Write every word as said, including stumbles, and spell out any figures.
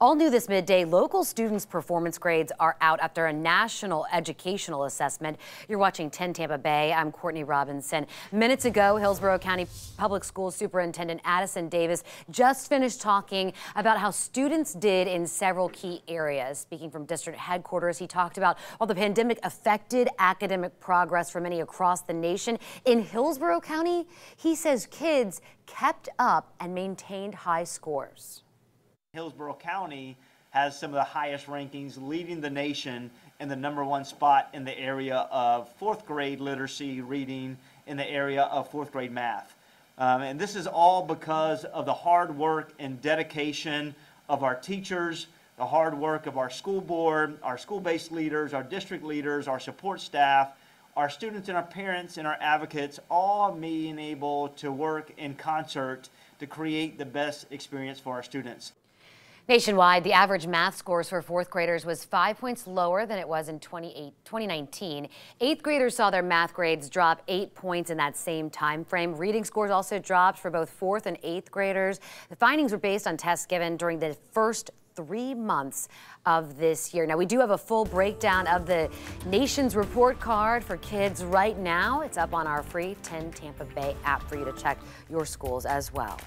All new this midday, local students' performance grades are out after a national educational assessment. You're watching ten Tampa Bay. I'm Courtney Robinson. Minutes ago, Hillsborough County Public Schools Superintendent Addison Davis just finished talking about how students did in several key areas. Speaking from district headquarters, he talked about how the pandemic affected academic progress for many across the nation. In Hillsborough County, he says kids kept up and maintained high scores. Hillsborough County has some of the highest rankings, leading the nation in the number one spot in the area of fourth grade literacy reading, in the area of fourth grade math. Um, and this is all because of the hard work and dedication of our teachers, the hard work of our school board, our school-based leaders, our district leaders, our support staff, our students and our parents and our advocates, all being able to work in concert to create the best experience for our students. Nationwide, the average math scores for fourth graders was five points lower than it was in twenty nineteen. Eighth graders saw their math grades drop eight points in that same time frame. Reading scores also dropped for both fourth and eighth graders. The findings were based on tests given during the first three months of this year. Now, we do have a full breakdown of the nation's report card for kids right now. It's up on our free ten Tampa Bay app for you to check your schools as well.